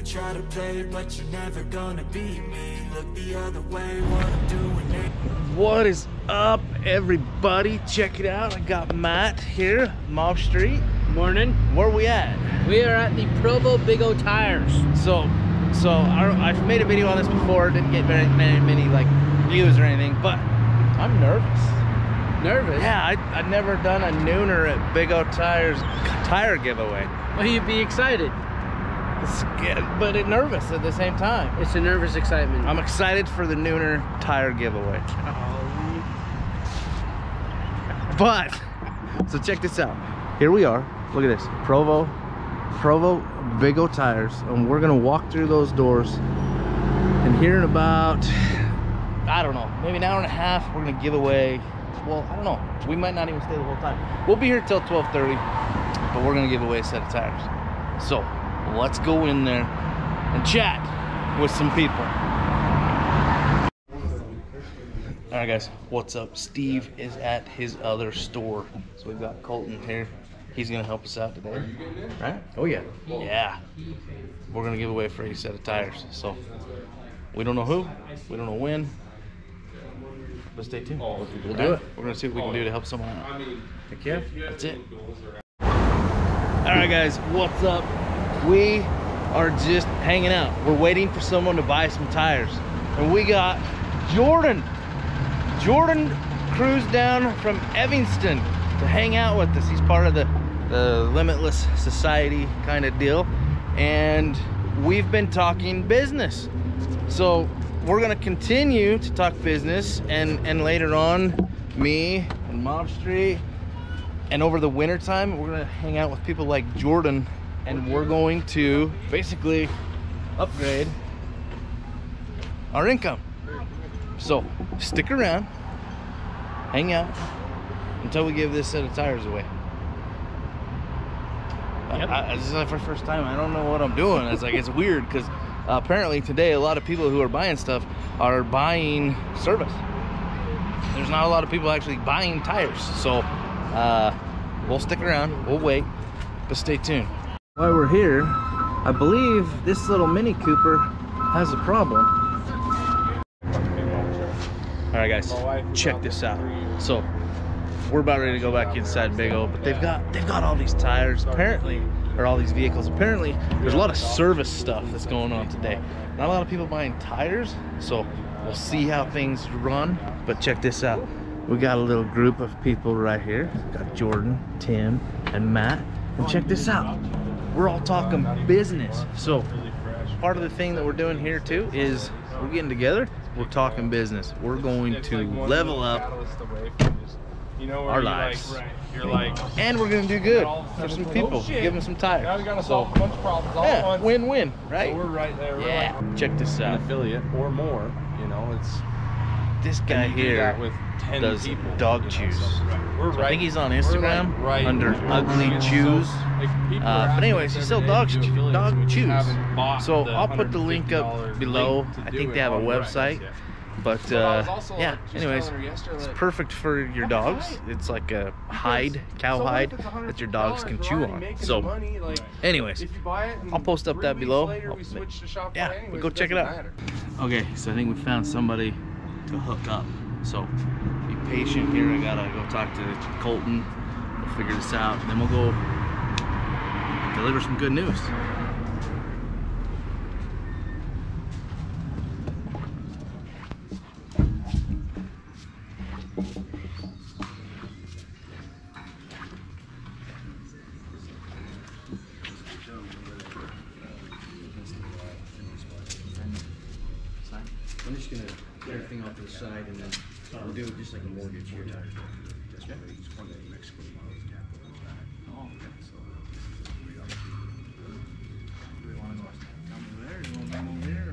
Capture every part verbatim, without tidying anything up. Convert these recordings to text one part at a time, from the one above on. could try to play, but you're never gonna beat me. Look the other way, what I'm doing it. What is up, everybody? Check it out. I got Matt here, Mob Street. Morning. Where are we at? We are at the Provo Big O Tires. So, so I, I've made a video on this before. Didn't get very many, many like views or anything, but I'm nervous. Nervous? Yeah, I, I've never done a nooner at Big O Tires tire giveaway. Well, you'd be excited. It's good, but it nervous at the same time. It's a nervous excitement. I'm excited for the nooner tire giveaway. Oh. But, so check this out. Here we are. Look at this. Provo, Provo Big O Tires. And we're going to walk through those doors. And here in about, I don't know, maybe an hour and a half, we're going to give away... Well, I don't know. We might not even stay the whole time. We'll be here till twelve thirty, but we're going to give away a set of tires. So let's go in there and chat with some people. All right, guys. What's up? Steve is at his other store. So we've got Colton here. He's going to help us out today. Right? Oh, yeah. Yeah. We're going to give away a free set of tires. So we don't know who. We don't know when. But stay tuned. We'll do right. it. We're going to see what we can do to help someone out. Heck yeah. That's it. Alright guys, what's up? We are just hanging out. We're waiting for someone to buy some tires. And we got Jordan. Jordan cruised down from Evanston to hang out with us. He's part of the, the Limitless Society kind of deal. And we've been talking business. So... we're gonna continue to talk business, and and later on, me and Mob Street, and over the winter time, we're gonna hang out with people like Jordan, and we're going to basically upgrade our income. So stick around, hang out until we give this set of tires away. Yep. I, I, this is my first time. I don't know what I'm doing. It's like it's weird because. Uh, apparently today a lot of people who are buying stuff are buying service. There's not a lot of people actually buying tires, so uh, we'll stick around, we'll wait, but stay tuned. While we're here, I believe this little Mini Cooper has a problem. All right guys, check this out. So we're about ready to go back inside Big O, but they've got they've got all these tires apparently. Or all these vehicles. Apparently, there's a lot of service stuff that's going on today. Not a lot of people buying tires, so we'll see how things run. But check this out. We got a little group of people right here. We got Jordan, Tim, and Matt. And check this out. We're all talking business. So part of the thing that we're doing here too is we're getting together. We're talking business. We're going to level up our lives. You're like, and we're gonna do good for some people. Give them some tires. Now we gotta solve a bunch of problems. All yeah, win-win, right? So we're right there. We're yeah. Like, check this out. An affiliate or more. You know, it's this guy here with ten does people, dog chews. You know, so, right. We're so right. I think he's on Instagram like right under right. Ugly Chews. Like uh, but anyways, he sells dog dog chews. So I'll put the link up below. Link I think they have a website. Yet. But uh, well, yeah, like, anyways, it's perfect for your dogs. Right. It's like a hide, cow hide, so that your dogs can chew on. So money, like, anyways, I'll post up that below. Later, we to yeah, anyways, but go check it out. Matter. Okay, so I think we found somebody to hook up. So be patient here. I gotta go talk to Colton. We'll figure this out. And then we'll go deliver some good news. I'm just going to get everything off to the side and then we'll do it just like a mortgage here. Okay. Do we want to go over there? Do you want to come over there?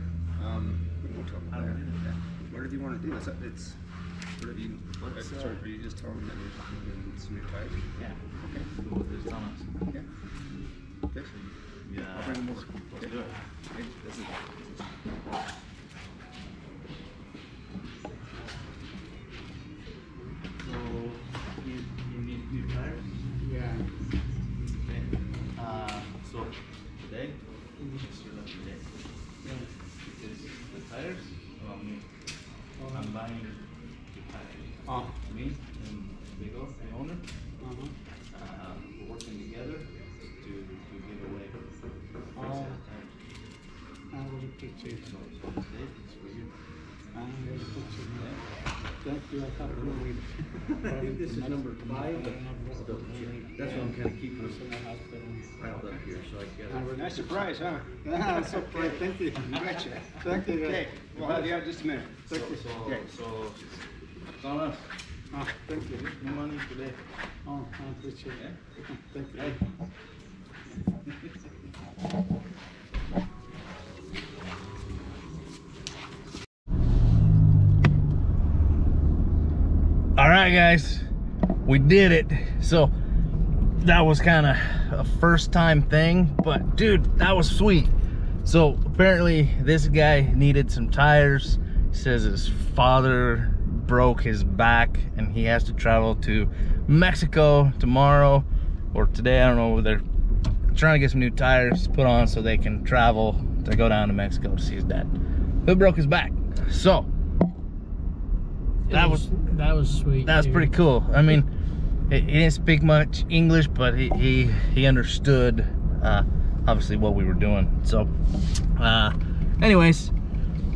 Um, we can come over there. Whatever you want to do. It's, it's whatever you, it's, uh, sorry, you just tell them that we're going to some new tires. Yeah. Okay. Cool. Just tell us. Okay. Okay. Yeah. I'll bring them over. Let's okay. do it. Okay. This is, this is, yeah. Okay. Uh, so today Yeah. Because the tires are on me. Oh. I'm buying the tires. Oh. Me and Big O, the owner, uh -huh. uh, we're working together to, to give away oh. tires. I will picture it. So, so today it's weird. I will picture it. Thank you. I thought we were I think this is number five. That's what I'm kind of keeping piled up here, so I get it. Nice surprise, huh? I'm so proud. Thank you. Gotcha. Thank you. Okay, we'll have you out just a minute. Thank you. So, so, okay. so it's on us. Oh, thank you. No money today. Oh, I appreciate it. Yeah. Thank you. Hey. All right, guys, we did it. So that was kind of a first time thing, but dude, that was sweet. So apparently this guy needed some tires. He says his father broke his back and he has to travel to Mexico tomorrow or today, I don't know. They're trying to get some new tires put on so they can travel to go down to Mexico to see his dad who broke his back. So that was that was sweet. That was dude. pretty cool. I mean, he didn't speak much English, but he he, he understood uh, obviously what we were doing. So, uh, anyways,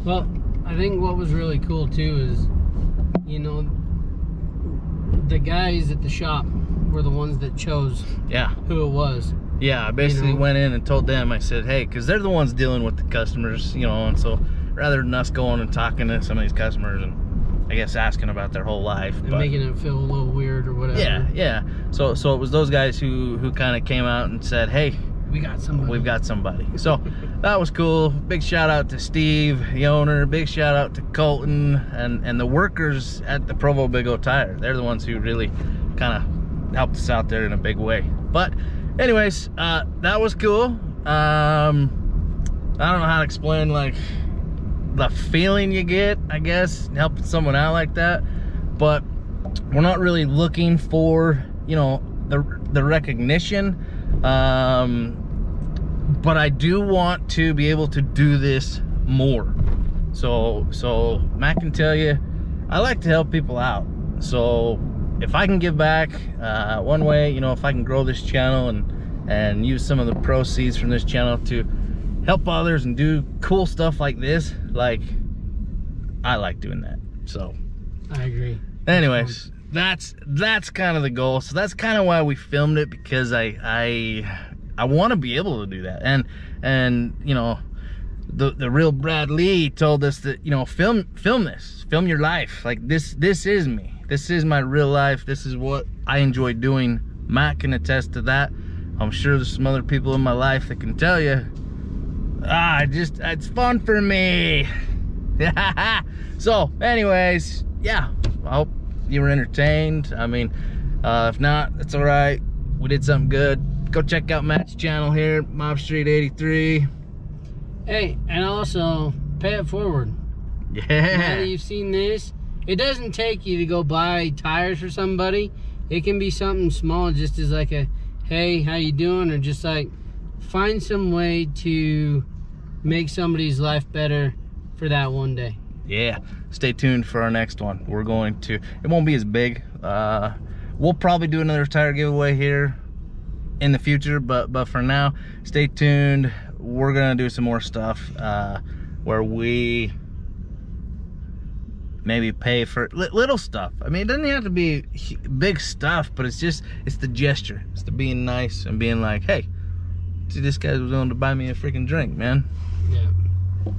well, I think what was really cool too is, you know, the guys at the shop were the ones that chose. Yeah. Who it was. Yeah, I basically you know? went in and told them. I said, hey, because they're the ones dealing with the customers, you know, and so rather than us going and talking to some of these customers and. I guess asking about their whole life and but, making them feel a little weird or whatever. Yeah, yeah. So, so it was those guys who who kind of came out and said, "Hey, we got somebody. We've got somebody." So that was cool. Big shout out to Steve, the owner. Big shout out to Colton and and the workers at the Provo Big O Tire. They're the ones who really kind of helped us out there in a big way. But, anyways, uh, that was cool. Um, I don't know how to explain like. the feeling you get, I guess, helping someone out like that, but we're not really looking for, you know, the the recognition, um, but I do want to be able to do this more. So, so Matt can tell you, I like to help people out. So if I can give back uh, one way, you know, if I can grow this channel and and use some of the proceeds from this channel to help others and do cool stuff like this, like I like doing that. So I agree. Anyways, that's that's kind of the goal. So that's kind of why we filmed it, because I I I want to be able to do that. And and you know, the the real Brad Lee told us that, you know, film film this, film your life. Like this this is me. This is my real life. This is what I enjoy doing. Matt can attest to that. I'm sure there's some other people in my life that can tell you. Ah, just, it's fun for me. So, anyways, yeah, I hope you were entertained. I mean, uh, if not, that's all right. We did something good. Go check out Matt's channel here, Mob Street eighty-three. Hey, and also, pay it forward. Yeah. Now that you've seen this, it doesn't take you to go buy tires for somebody. It can be something small, just as like a, hey, how you doing? Or just like, find some way to make somebody's life better for that one day. Yeah, stay tuned for our next one. We're going to, it won't be as big, uh we'll probably do another tire giveaway here in the future, but but for now, stay tuned. We're gonna do some more stuff uh where we maybe pay for little stuff. I mean, it doesn't have to be big stuff, but it's just, it's the gesture, it's the being nice and being like, hey, see, this guy was willing to buy me a freaking drink, man. Yeah.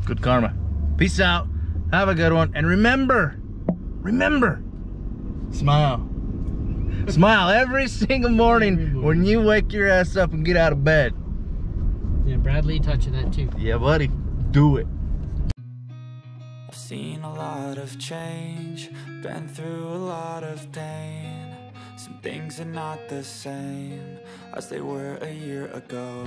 Good karma. Peace out. Have a good one. And remember, remember, smile. Smile every single morning, every morning when you wake your ass up and get out of bed. Yeah, Brad Lee touching that too. Yeah, buddy. Do it. I've seen a lot of change, been through a lot of pain. Some things are not the same as they were a year ago,